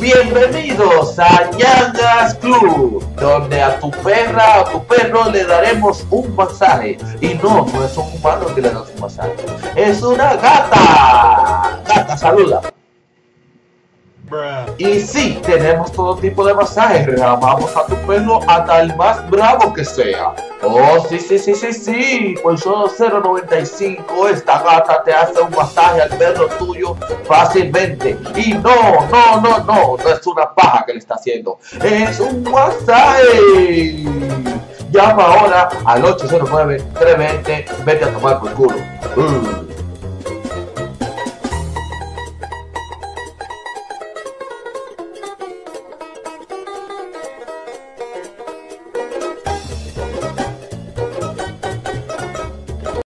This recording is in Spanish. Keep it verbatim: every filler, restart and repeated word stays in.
Bienvenidos a Ñangas Club, donde a tu perra o tu perro le daremos un masaje. Y no, no es un humano que le da un masaje, es una gata. Gata, saluda. Bruh. Y sí, tenemos todo tipo de masajes. Relajamos a tu perro hasta el más bravo que sea. Oh, sí, sí, sí, sí, sí. Por solo cero noventa y cinco esta gata te hace un masaje al perro tuyo fácilmente. Y no, no, no, no, no es una paja que le está haciendo, es un masaje. Llama ahora al ocho cero nueve, tres dos cero, vete a tomar por culo. uh.